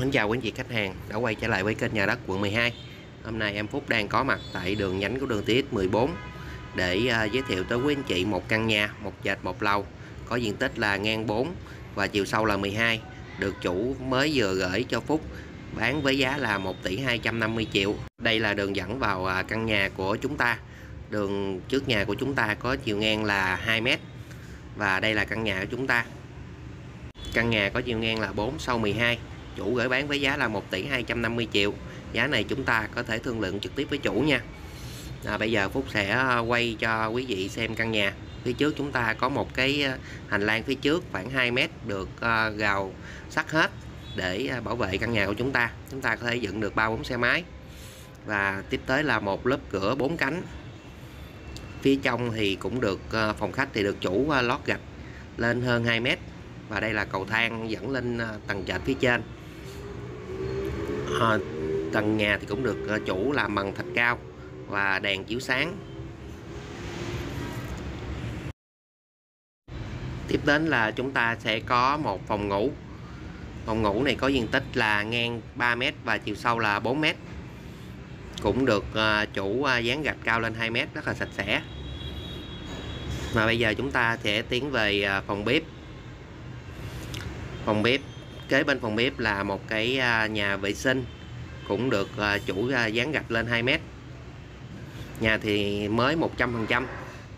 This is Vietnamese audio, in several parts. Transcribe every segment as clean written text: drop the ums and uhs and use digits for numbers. Mến chào quý anh chị khách hàng đã quay trở lại với kênh Nhà Đất quận 12. Hôm nay em Phúc đang có mặt tại đường nhánh của đường TX14 để giới thiệu tới quý anh chị một căn nhà, một trệt, một lầu có diện tích là ngang 4 và chiều sâu là 12, được chủ mới vừa gửi cho Phúc bán với giá là 1 tỷ 250 triệu. Đây là đường dẫn vào căn nhà của chúng ta. Đường trước nhà của chúng ta có chiều ngang là 2 m. Và đây là căn nhà của chúng ta. Căn nhà có chiều ngang là 4 sâu 12. Chủ gửi bán với giá là 1 tỷ 250 triệu. Giá này chúng ta có thể thương lượng trực tiếp với chủ nha. Bây giờ Phúc sẽ quay cho quý vị xem căn nhà. Phía trước chúng ta có một cái hành lang phía trước khoảng 2 m, được gào sắt hết để bảo vệ căn nhà của chúng ta. Chúng ta có thể dựng được 3-4 xe máy. Và tiếp tới là một lớp cửa 4 cánh. Phía trong thì cũng được, phòng khách thì được chủ lót gạch lên hơn 2 m. Và đây là cầu thang dẫn lên tầng trệt phía trên. Tầng nhà thì cũng được chủ làm bằng thạch cao và đèn chiếu sáng. Tiếp đến là chúng ta sẽ có một phòng ngủ. Phòng ngủ này có diện tích là ngang 3 m và chiều sâu là 4 m. Cũng được chủ dán gạch cao lên 2 m, rất là sạch sẽ. Mà bây giờ chúng ta sẽ tiến về phòng bếp. Phòng bếp, kế bên phòng bếp là một cái nhà vệ sinh, cũng được chủ dán gạch lên 2 m. Nhà thì mới 100%,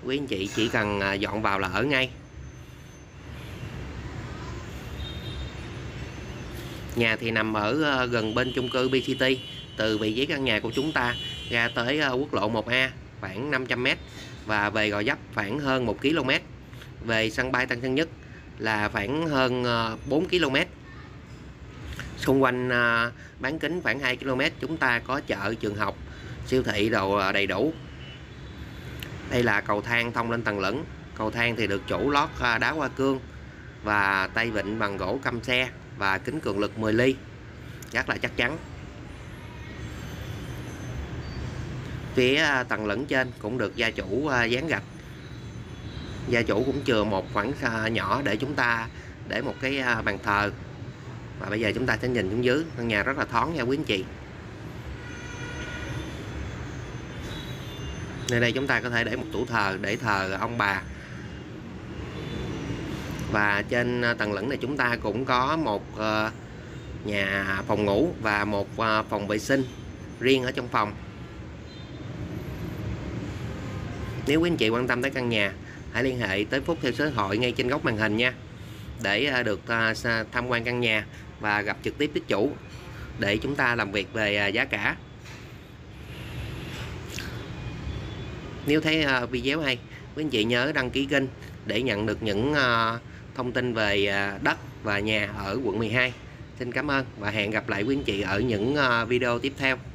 quý anh chị chỉ cần dọn vào là ở ngay. Nhà thì nằm ở gần bên chung cư BCT, từ vị trí căn nhà của chúng ta ra tới quốc lộ 1A khoảng 500 m và về Gò Vấp khoảng hơn 1 km. Về sân bay Tân Sơn Nhất là khoảng hơn 4 km. Xung quanh bán kính khoảng 2 km chúng ta có chợ, trường học, siêu thị đồ đầy đủ. Đây là cầu thang thông lên tầng lửng. Cầu thang thì được chủ lót đá hoa cương và tay vịn bằng gỗ căm xe và kính cường lực 10 ly, rất là chắc chắn. Phía tầng lửng trên cũng được gia chủ dán gạch. Gia chủ cũng chừa một khoảng nhỏ để chúng ta để một cái bàn thờ. Và bây giờ chúng ta sẽ nhìn xuống dưới. Căn nhà rất là thoáng nha quý anh chị. Nơi đây chúng ta có thể để một tủ thờ để thờ ông bà. Và trên tầng lửng này chúng ta cũng có một nhà phòng ngủ và một phòng vệ sinh riêng ở trong phòng. Nếu quý anh chị quan tâm tới căn nhà, hãy liên hệ tới Phúc theo số điện thoại ngay trên góc màn hình nha, để được tham quan căn nhà và gặp trực tiếp tích chủ để chúng ta làm việc về giá cả. Nếu thấy video hay, quý anh chị nhớ đăng ký kênh để nhận được những thông tin về đất và nhà ở quận 12. Xin cảm ơn và hẹn gặp lại quý anh chị ở những video tiếp theo.